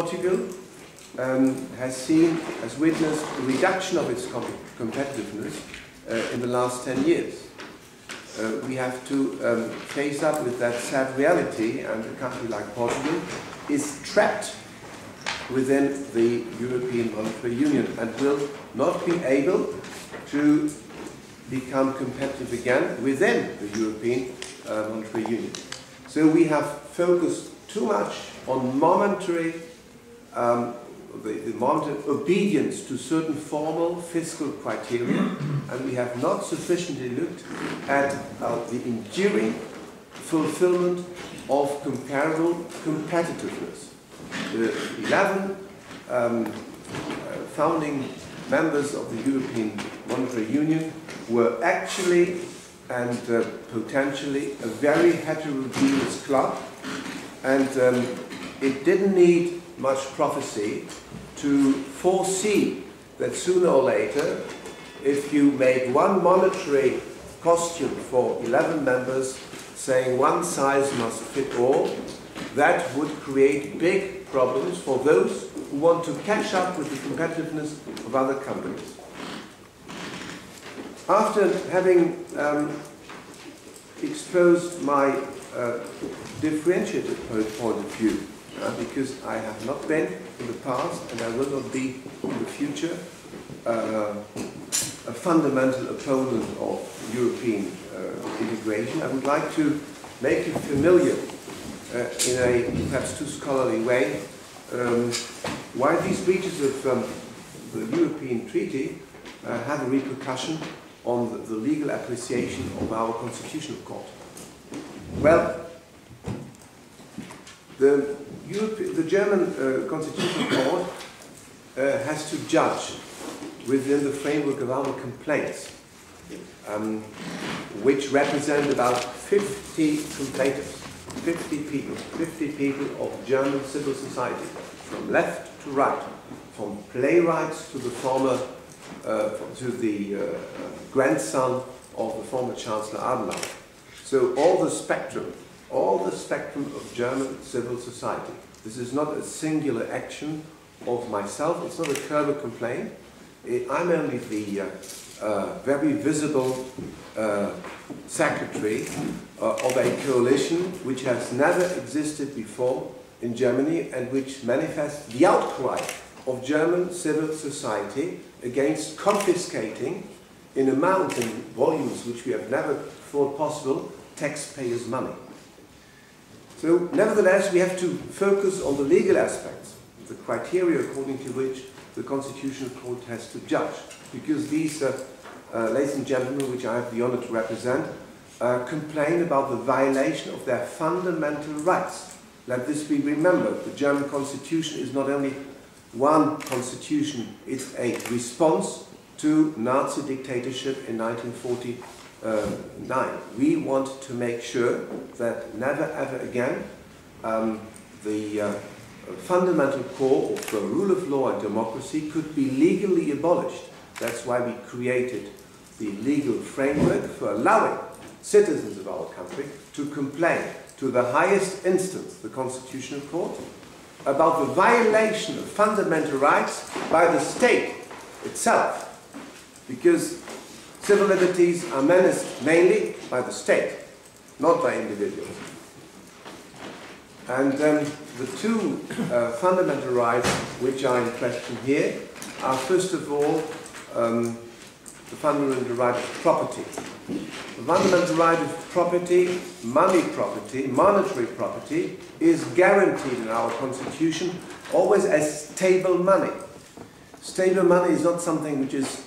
Portugal has witnessed a reduction of its competitiveness in the last 10 years. We have to face up with that sad reality, and a country like Portugal is trapped within the European Monetary Union and will not be able to become competitive again within the European Monetary Union. So we have focused too much on momentary, momentary obedience to certain formal fiscal criteria, and we have not sufficiently looked at the enduring fulfillment of comparable competitiveness. The 11 founding members of the European Monetary Union were actually and potentially a very heterogeneous club, and it didn't need much prophecy to foresee that sooner or later, if you make one monetary costume for 11 members saying one size must fit all, that would create big problems for those who want to catch up with the competitiveness of other countries. After having exposed my differentiated point of view, because I have not been in the past and I will not be in the future a fundamental opponent of European integration, I would like to make you familiar in a perhaps too scholarly way why these breaches of the European treaty have a repercussion on the legal appreciation of our Constitutional Court. Well, the German Constitutional Court has to judge within the framework of our complaints, which represent about 50 complainants, 50 people of German civil society, from left to right, from playwrights to the former grandson of the former Chancellor Adenauer. So all the spectrum of German civil society. This is not a singular action of myself, it's not a Kerber complaint. I'm only the very visible secretary of a coalition which has never existed before in Germany and which manifests the outcry of German civil society against confiscating, in amounts and volumes which we have never thought possible, taxpayers' money. So, nevertheless, we have to focus on the legal aspects, the criteria according to which the Constitutional Court has to judge, because these ladies and gentlemen, which I have the honor to represent, complain about the violation of their fundamental rights. Let this be remembered. The German Constitution is not only one constitution, it's a response to Nazi dictatorship in 1949. We want to make sure that never ever again the fundamental core of the rule of law and democracy could be legally abolished. That's why we created the legal framework for allowing citizens of our country to complain to the highest instance, the Constitutional Court, about the violation of fundamental rights by the state itself, because civil liberties are menaced mainly by the state, not by individuals. And the two fundamental rights which are in question here are, first of all, the fundamental right of property. The fundamental right of property, money property, monetary property, is guaranteed in our Constitution always as stable money. Stable money is not something which is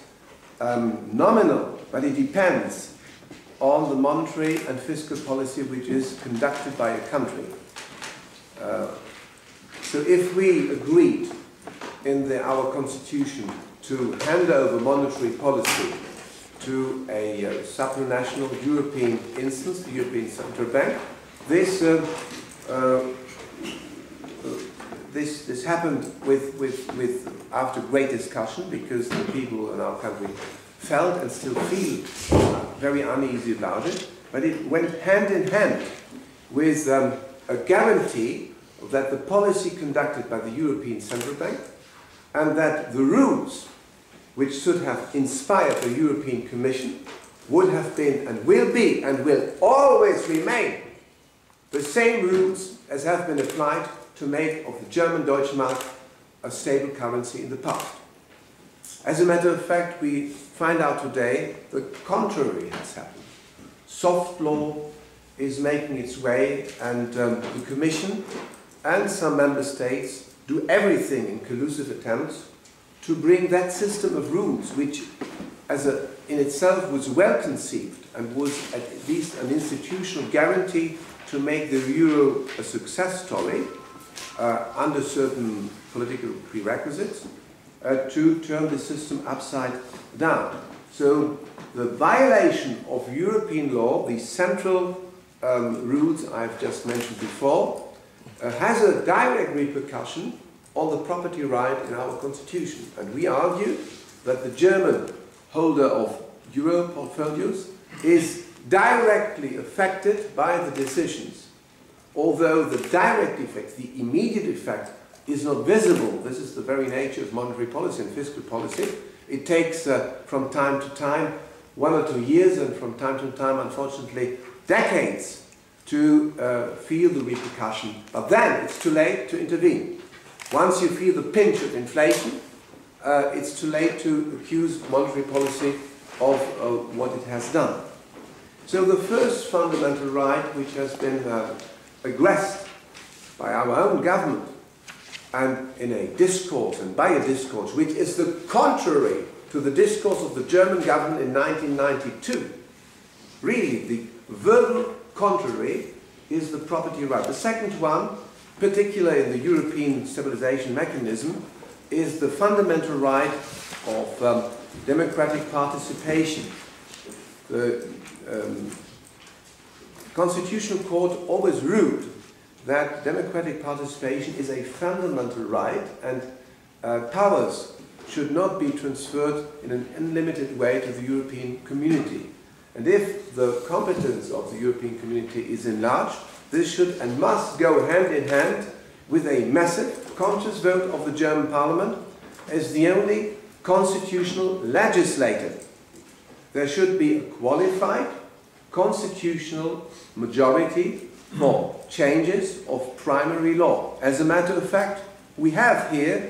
nominal, but it depends on the monetary and fiscal policy which is conducted by a country. So if we agreed in our Constitution to hand over monetary policy to a supranational European instance, the European Central Bank. This happened with after great discussion, because the people in our country felt and still feel very uneasy about it. But it went hand in hand with a guarantee that the policy conducted by the European Central Bank and that the rules which should have inspired the European Commission would have been and will be and will always remain the same rules as have been applied to make of the German Deutsche Mark a stable currency in the past. As a matter of fact, we find out today the contrary has happened. Soft law is making its way, and the Commission and some member states do everything in collusive attempts to bring that system of rules, which in itself was well conceived and was at least an institutional guarantee to make the euro a success story under certain political prerequisites, to turn the system upside down. So the violation of European law, the central rules I've just mentioned before, has a direct repercussion on the property right in our constitution. And we argue that the German holder of euro portfolios is directly affected by the decisions, although the direct effect, the immediate effect, is not visible. This is the very nature of monetary policy and fiscal policy. It takes from time to time 1 or 2 years, and from time to time, unfortunately, decades to feel the repercussion. But then it's too late to intervene. Once you feel the pinch of inflation, it's too late to accuse monetary policy of what it has done. So the first fundamental right, which has been aggressed by our own government, and in a discourse, and by a discourse, which is the contrary to the discourse of the German government in 1992. Really, the verbal contrary is the property right. The second one, particularly in the European stabilization mechanism, is the fundamental right of democratic participation. The Constitutional Court always ruled that democratic participation is a fundamental right, and powers should not be transferred in an unlimited way to the European community. And if the competence of the European community is enlarged, this should and must go hand in hand with a massive, conscious vote of the German Parliament as the only constitutional legislator. There should be a qualified constitutional majority for changes of primary law. As a matter of fact, we have here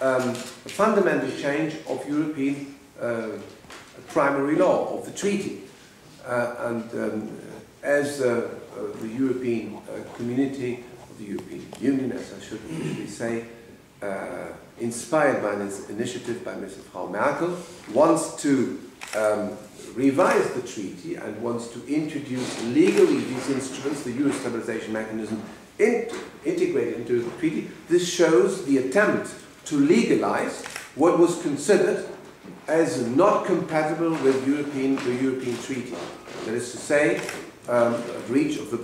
a fundamental change of European primary law, of the treaty. As the European community, of the European Union, as I should usually say, inspired by this initiative by Mrs. Frau Merkel, wants to revise the treaty and wants to introduce legally these instruments, the Euro stabilization mechanism, integrated into the treaty. This shows the attempt to legalize what was considered as not compatible with the European treaty. That is to say, a breach of the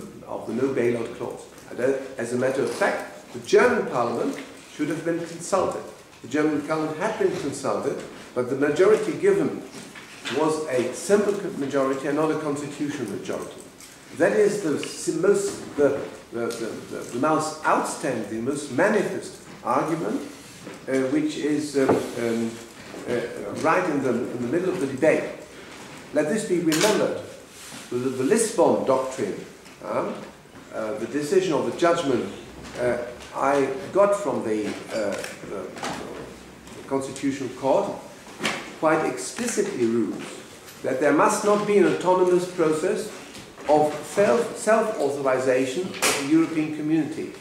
no bailout clause. And as a matter of fact, the German Parliament should have been consulted. The German Parliament had been consulted, but the majority given was a simple majority and not a constitutional majority. That is the most outstanding, most manifest argument, which is right in the middle of the debate. Let this be remembered. The Lisbon doctrine, the decision of the judgment I got from the Constitutional Court, quite explicitly rules that there must not be an autonomous process of self-authorization of the European community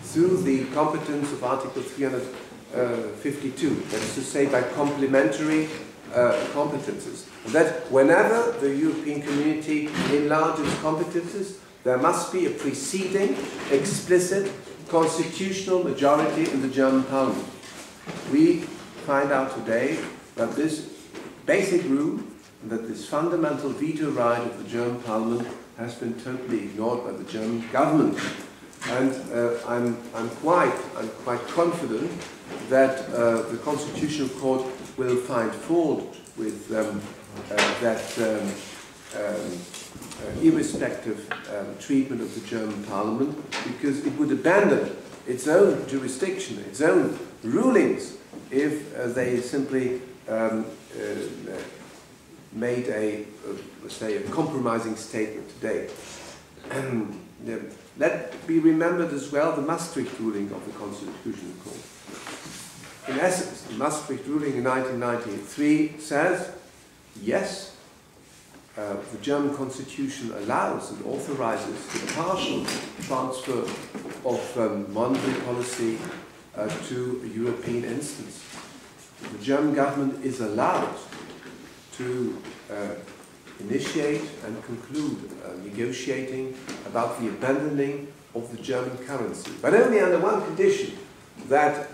through the competence of Article 352, that is to say by complementary competences. That whenever the European community enlarges competences, there must be a preceding, explicit constitutional majority in the German Parliament. We find out today that this basic rule, that this fundamental veto right of the German Parliament has been totally ignored by the German government. And I'm quite confident that the Constitutional Court will find fault with that irrespective treatment of the German Parliament, because it would abandon its own jurisdiction, its own rulings, if they simply made a compromising statement today. Let be remembered as well the Maastricht ruling of the Constitutional Court. In essence, the Maastricht ruling in 1993 says, yes, the German Constitution allows and authorizes the partial transfer of monetary policy to a European instance. The German government is allowed to initiate and conclude negotiating about the abandoning of the German currency, but only under one condition, that